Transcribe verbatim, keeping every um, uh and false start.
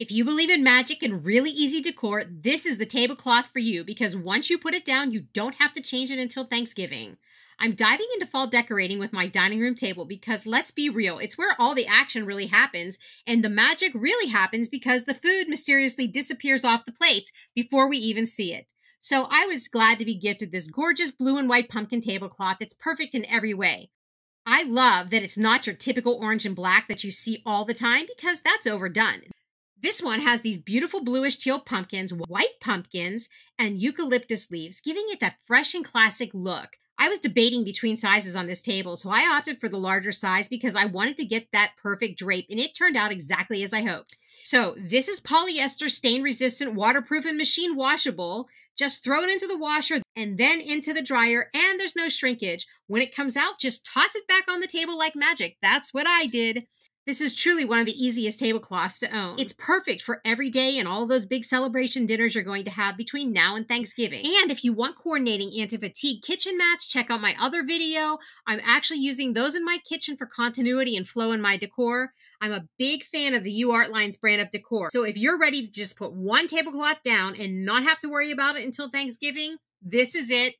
If you believe in magic and really easy decor, this is the tablecloth for you because once you put it down, you don't have to change it until Thanksgiving. I'm diving into fall decorating with my dining room table because let's be real, it's where all the action really happens and the magic really happens because the food mysteriously disappears off the plates before we even see it. So I was glad to be gifted this gorgeous blue and white pumpkin tablecloth that's perfect in every way. I love that it's not your typical orange and black that you see all the time because that's overdone. This one has these beautiful bluish teal pumpkins, white pumpkins, and eucalyptus leaves, giving it that fresh and classic look. I was debating between sizes on this table, so I opted for the larger size because I wanted to get that perfect drape, and it turned out exactly as I hoped. So this is polyester, stain-resistant, waterproof, and machine washable. Just throw it into the washer and then into the dryer, and there's no shrinkage. When it comes out, just toss it back on the table like magic. That's what I did. This is truly one of the easiest tablecloths to own. It's perfect for every day and all those big celebration dinners you're going to have between now and Thanksgiving. And if you want coordinating anti-fatigue kitchen mats, check out my other video. I'm actually using those in my kitchen for continuity and flow in my decor. I'm a big fan of the U R Lines brand of decor. So if you're ready to just put one tablecloth down and not have to worry about it until Thanksgiving, this is it.